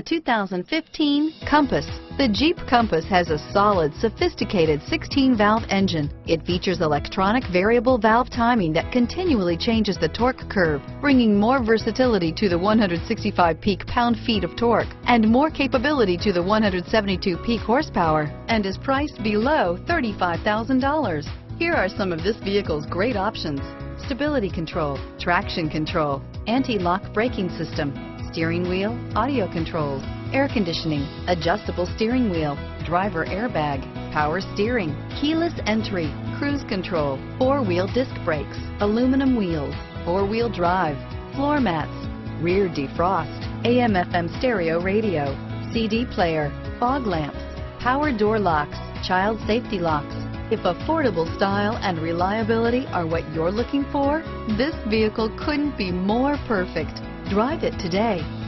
The 2015 Compass. The Jeep Compass has a solid, sophisticated 16-valve engine. It features electronic variable valve timing that continually changes the torque curve, bringing more versatility to the 165 peak pound-feet of torque and more capability to the 172 peak horsepower, and is priced below $35,000. Here are some of this vehicle's great options: stability control, traction control, anti-lock braking system, steering wheel audio controls, air conditioning, adjustable steering wheel, driver airbag, power steering, keyless entry, cruise control, four-wheel disc brakes, aluminum wheels, four-wheel drive, floor mats, rear defrost, AM/FM stereo radio, CD player, fog lamps, power door locks, child safety locks. If affordable style and reliability are what you're looking for, this vehicle couldn't be more perfect. Drive it today.